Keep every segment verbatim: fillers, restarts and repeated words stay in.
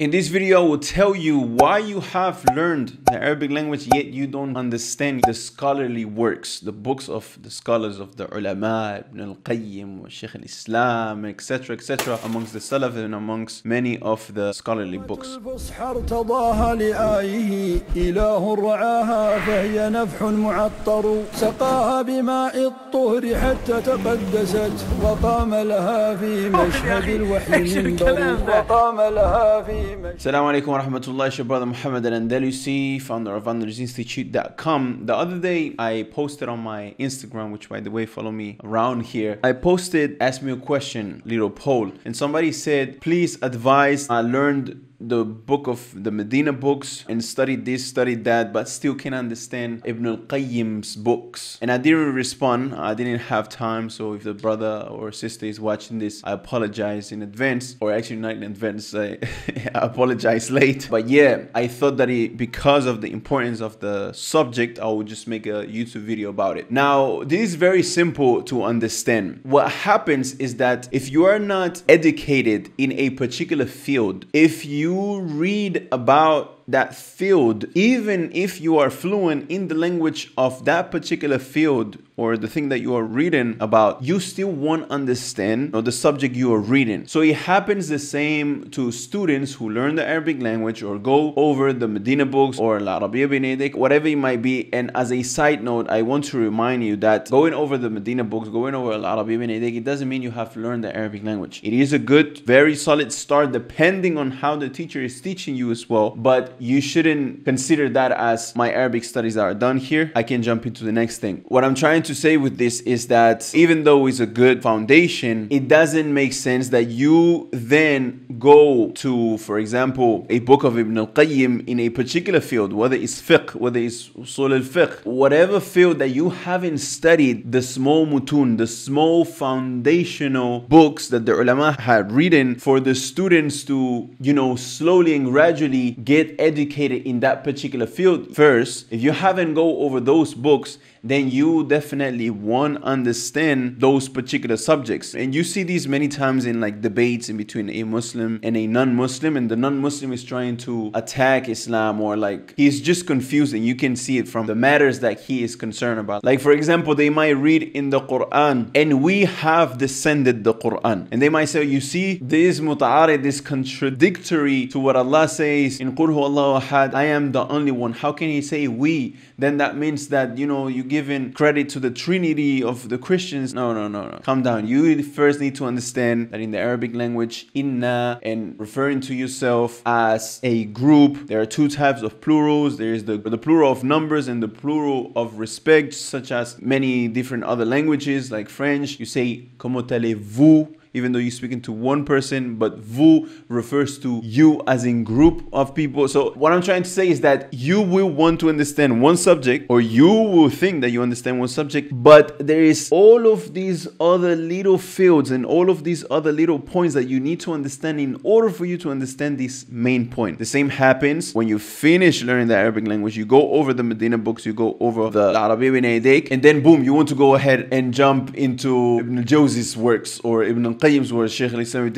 In this video, I will tell you why you have learned the Arabic language, yet you don't understand the scholarly works, the books of the scholars of the ulama, Ibn al-Qayyim, Shaykh al-Islam, et cetera, et cetera, amongst the Salaf and amongst many of the scholarly books. Assalamu alaikum wa rahmatullahi, your brother Muhammad al Andalusi, founder of Andalus Institute dot com. The other day I posted on my Instagram, which by the way, follow me around here. I posted, ask me a question, little poll. And somebody said, please advise, I learned the book of the Medina books and studied this, studied that, but still can't understand Ibn al-Qayyim's books. And I didn't respond, I didn't have time, so if the brother or sister is watching this, I apologize in advance, or actually not in advance, I, I apologize late. But yeah, I thought that it, because of the importance of the subject, I would just make a YouTube video about it. Now, this is very simple to understand. What happens is that if you are not educated in a particular field, if you You read about that field, even if you are fluent in the language of that particular field or the thing that you are reading about, you still won't understand, you know, the subject you are reading. So it happens the same to students who learn the Arabic language or go over the Medina books or Al Arabiyya Binaydik, whatever it might be. And as a side note, I want to remind you that going over the Medina books, going over Al Arabiyya Binaydik, it doesn't mean you have learned the Arabic language. It is a good, very solid start depending on how the teacher is teaching you as well. But you shouldn't consider that as my Arabic studies are done here, I can jump into the next thing. What I'm trying to say with this is that even though it's a good foundation, it doesn't make sense that you then go to, for example, a book of Ibn al-Qayyim in a particular field, whether it's fiqh, whether it's usul al-fiqh, whatever field that you haven't studied, the small mutun, the small foundational books that the ulama had written for the students to, you know, slowly and gradually get educated in that particular field first. If you haven't go over those books, then you definitely won't understand those particular subjects. And you see these many times in like debates in between a Muslim and a non-Muslim, and the non-Muslim is trying to attack Islam, or like he's just confused, and you can see it from the matters that he is concerned about. Like for example, they might read in the Quran, and we have descended the Quran. And they might say, you see, this mutaarid is contradictory to what Allah says in qurhu Allahu Ahad, I am the only one. How can he say we? Then that means that, you know, you giving credit to the Trinity of the Christians. No, no, no, no. Calm down. You first need to understand that in the Arabic language, inna and referring to yourself as a group, there are two types of plurals. There is the, the plural of numbers and the plural of respect, such as many different other languages like French. You say, comment allez-vous? Even though you're speaking to one person, but vous refers to you as in group of people. So what I'm trying to say is that you will want to understand one subject, or you will think that you understand one subject, but there is all of these other little fields and all of these other little points that you need to understand in order for you to understand this main point. The same happens when you finish learning the Arabic language, you go over the Medina books, you go over the Al Arabiyya Binaydik, and then boom, you want to go ahead and jump into Ibn jawzis works or Ibn al where Shaykh al-Islam,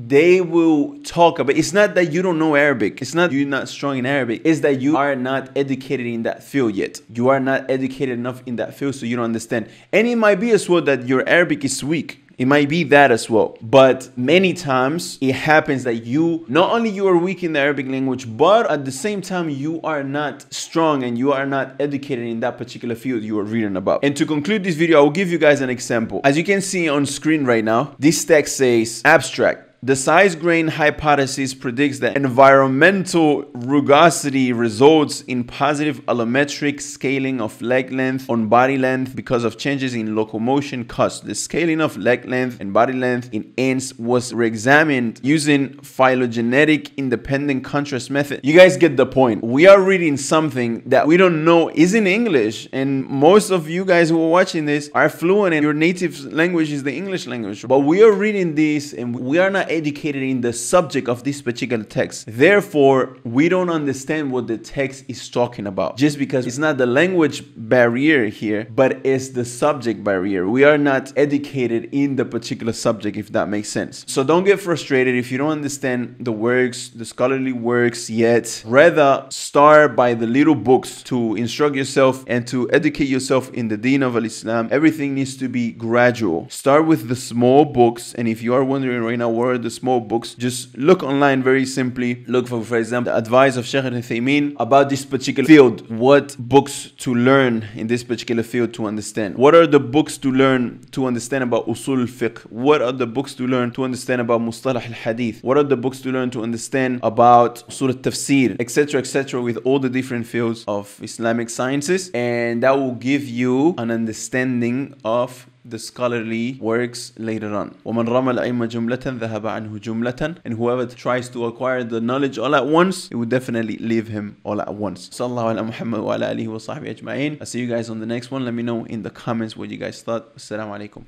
they will talk about. It's not that you don't know Arabic, it's not you're not strong in Arabic, it's that you are not educated in that field yet. You are not educated enough in that field, so you don't understand. And it might be as well that your Arabic is weak. It might be that as well. But many times it happens that you, not only you are weak in the Arabic language, but at the same time, you are not strong and you are not educated in that particular field you are reading about. And to conclude this video, I will give you guys an example. As you can see on screen right now, this text says abstract. The size grain hypothesis predicts that environmental rugosity results in positive allometric scaling of leg length on body length because of changes in locomotion cost. The scaling of leg length and body length in ants was re-examined using phylogenetic independent contrast method. You guys get the point. We are reading something that we don't know is in English, and most of you guys who are watching this are fluent and your native language is the English language. But we are reading this and we are not educated in the subject of this particular text. Therefore, we don't understand what the text is talking about, just because it's not the language barrier here, but it's the subject barrier. We are not educated in the particular subject, if that makes sense. So don't get frustrated if you don't understand the works, the scholarly works yet. Rather, start by the little books to instruct yourself and to educate yourself in the deen of Islam. Everything needs to be gradual. Start with the small books, and if you are wondering right now what are the small books, just look online very simply. Look for, for example, the advice of Shaykh al-Uthaymeen about this particular field. What books to learn in this particular field to understand? What are the books to learn to understand about usul al-fiqh? What are the books to learn to understand about mustalah al hadith? What are the books to learn to understand about usul tafsir, etc, et cetera, with all the different fields of Islamic sciences, and that will give you an understanding of the scholarly works later on. وَمَنْ رَمَ الْعِلْمَ جُمْلَةً ذَهَبَ عَنْهُ جُمْلَةً. And whoever tries to acquire the knowledge all at once, it will definitely leave him all at once. Sallallahu ala Muhammad wa ala alihi wa sahbihi ajma'in. I'll see you guys on the next one. Let me know in the comments what you guys thought. Assalamu alaikum.